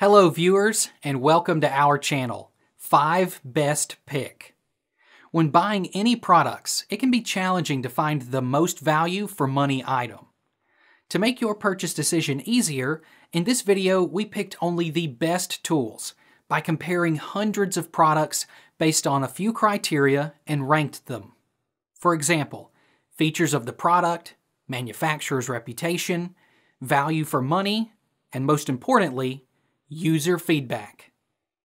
Hello viewers, and welcome to our channel, 5 Best Pick. When buying any products, it can be challenging to find the most value for money item. To make your purchase decision easier, in this video we picked only the best tools by comparing hundreds of products based on a few criteria and ranked them. For example, features of the product, manufacturer's reputation, value for money, and most importantly, user feedback.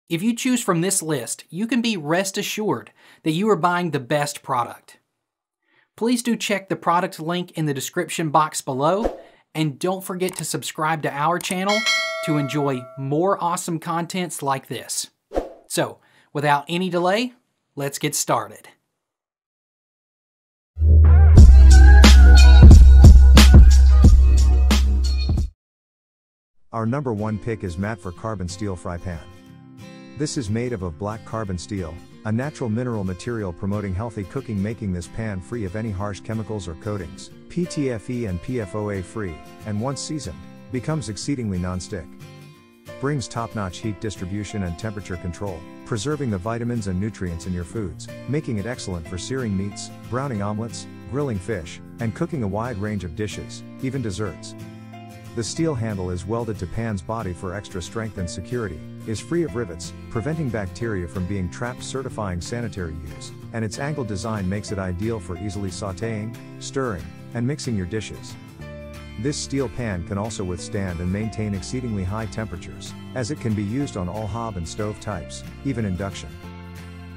If you choose from this list, you can be rest assured that you are buying the best product. Please do check the product link in the description box below, and don't forget to subscribe to our channel to enjoy more awesome contents like this. So, without any delay, let's get started. Our number one pick is Matfer Carbon Steel Fry Pan. This is made of black carbon steel, a natural mineral material promoting healthy cooking, making this pan free of any harsh chemicals or coatings, PTFE and PFOA free, and once seasoned, becomes exceedingly non-stick. Brings top-notch heat distribution and temperature control, preserving the vitamins and nutrients in your foods, making it excellent for searing meats, browning omelets, grilling fish, and cooking a wide range of dishes, even desserts. The steel handle is welded to pan's body for extra strength and security, is free of rivets, preventing bacteria from being trapped, certifying sanitary use, and its angled design makes it ideal for easily sautéing, stirring, and mixing your dishes. This steel pan can also withstand and maintain exceedingly high temperatures, as it can be used on all hob and stove types, even induction.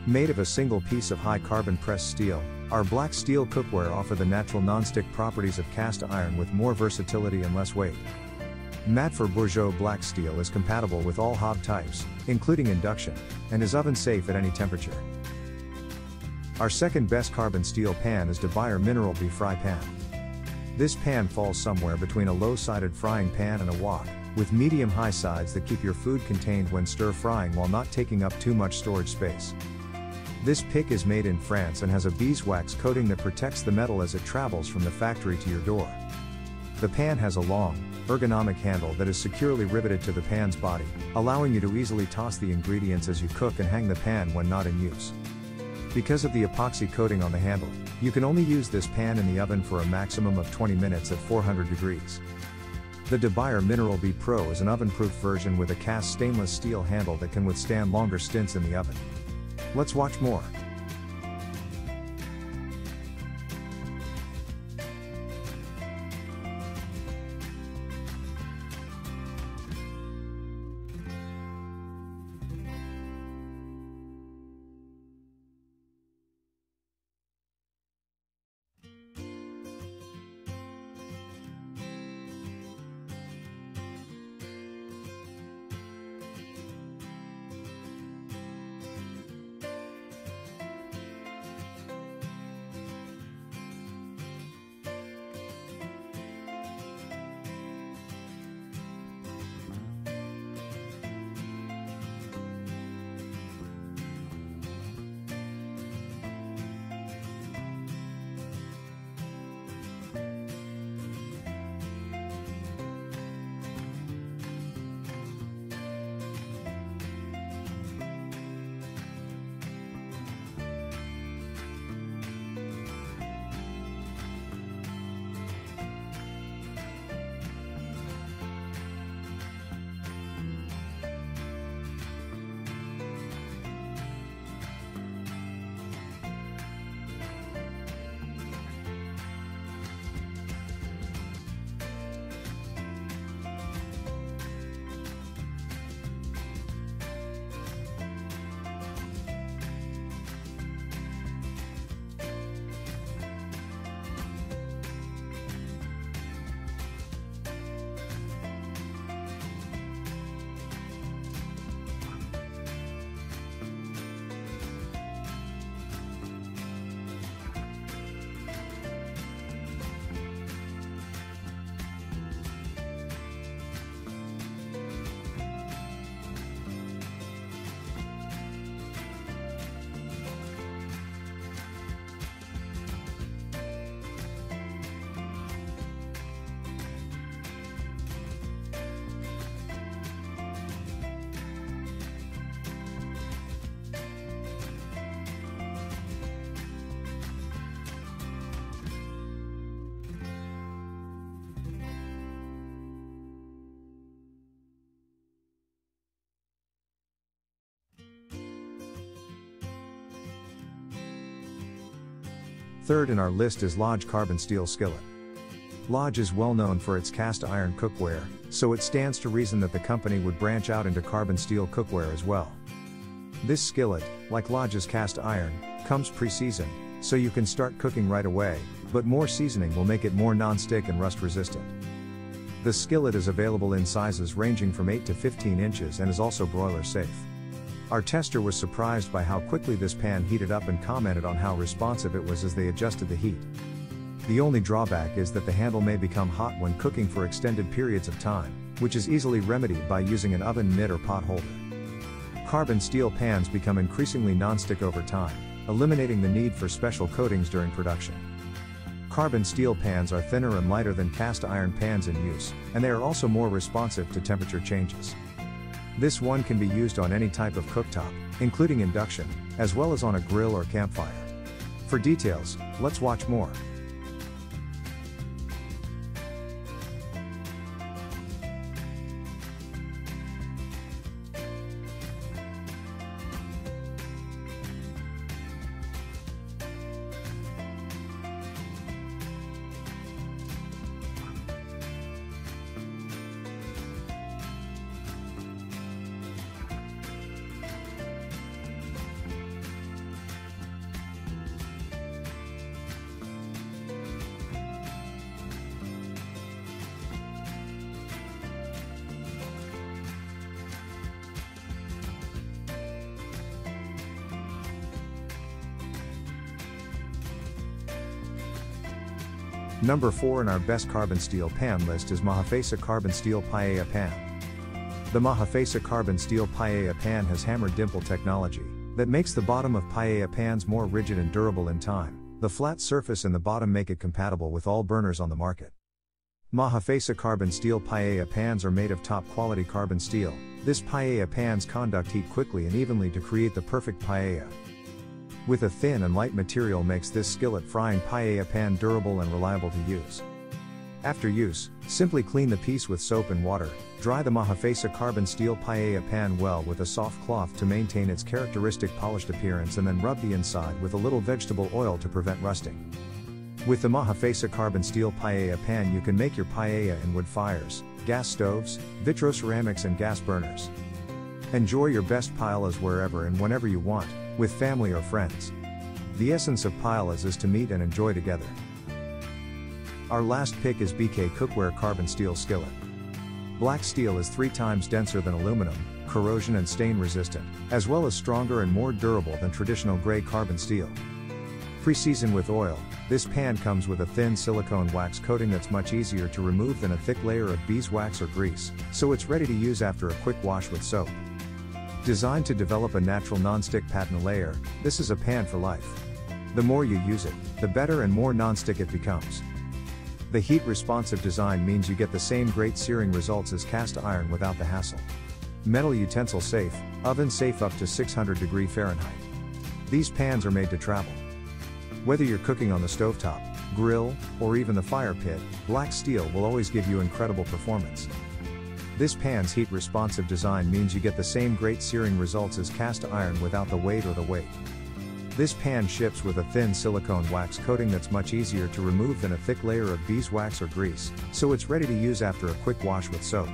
Made of a single piece of high carbon pressed steel, our black steel cookware offer the natural non-stick properties of cast iron with more versatility and less weight. Matfer Bourgeat black steel is compatible with all hob types, including induction, and is oven safe at any temperature. Our second best carbon steel pan is de Buyer Mineral B Fry Pan. This pan falls somewhere between a low-sided frying pan and a wok, with medium-high sides that keep your food contained when stir-frying while not taking up too much storage space. This pick is made in France and has a beeswax coating that protects the metal as it travels from the factory to your door. The pan has a long, ergonomic handle that is securely riveted to the pan's body, allowing you to easily toss the ingredients as you cook and hang the pan when not in use. Because of the epoxy coating on the handle, you can only use this pan in the oven for a maximum of 20 minutes at 400 degrees. The de Buyer Mineral B Pro is an oven-proof version with a cast stainless steel handle that can withstand longer stints in the oven. Let's watch more. Third in our list is Lodge Carbon Steel Skillet. Lodge is well known for its cast iron cookware, so it stands to reason that the company would branch out into carbon steel cookware as well. This skillet, like Lodge's cast iron, comes pre-seasoned, so you can start cooking right away, but more seasoning will make it more non-stick and rust resistant. The skillet is available in sizes ranging from 8 to 15 inches and is also broiler safe. Our tester was surprised by how quickly this pan heated up and commented on how responsive it was as they adjusted the heat. The only drawback is that the handle may become hot when cooking for extended periods of time, which is easily remedied by using an oven mitt or pot holder. Carbon steel pans become increasingly non-stick over time, eliminating the need for special coatings during production. Carbon steel pans are thinner and lighter than cast iron pans in use, and they are also more responsive to temperature changes. This one can be used on any type of cooktop, including induction, as well as on a grill or campfire. For details, let's watch more. Number 4 in our best carbon steel pan list is Mahafesa Carbon Steel Paella Pan. The Mahafesa Carbon Steel Paella Pan has hammered dimple technology that makes the bottom of paella pans more rigid and durable in time. The flat surface and the bottom make it compatible with all burners on the market. Mahafesa Carbon Steel Paella Pans are made of top quality carbon steel. This paella pans conduct heat quickly and evenly to create the perfect paella. With a thin and light material makes this skillet frying paella pan durable and reliable to use. After use, simply clean the piece with soap and water, dry the Mahafesa carbon steel paella pan well with a soft cloth to maintain its characteristic polished appearance, and then rub the inside with a little vegetable oil to prevent rusting. With the Mahafesa carbon steel paella pan you can make your paella in wood fires, gas stoves, vitroceramics and gas burners. Enjoy your best paellas wherever and whenever you want, with family or friends. The essence of paellas is to meet and enjoy together. Our last pick is BK Cookware Carbon Steel Skillet. Black steel is 3 times denser than aluminum, corrosion and stain resistant, as well as stronger and more durable than traditional gray carbon steel. Pre-seasoned with oil, this pan comes with a thin silicone wax coating that's much easier to remove than a thick layer of beeswax or grease, so it's ready to use after a quick wash with soap. Designed to develop a natural non-stick patina layer, this is a pan for life. The more you use it, the better and more non-stick it becomes. The heat-responsive design means you get the same great searing results as cast iron without the hassle. Metal utensil safe, oven safe up to 600°F. These pans are made to travel. Whether you're cooking on the stovetop, grill, or even the fire pit, black steel will always give you incredible performance. This pan's heat-responsive design means you get the same great searing results as cast iron without the weight or the weight. This pan ships with a thin silicone wax coating that's much easier to remove than a thick layer of beeswax or grease, so it's ready to use after a quick wash with soap.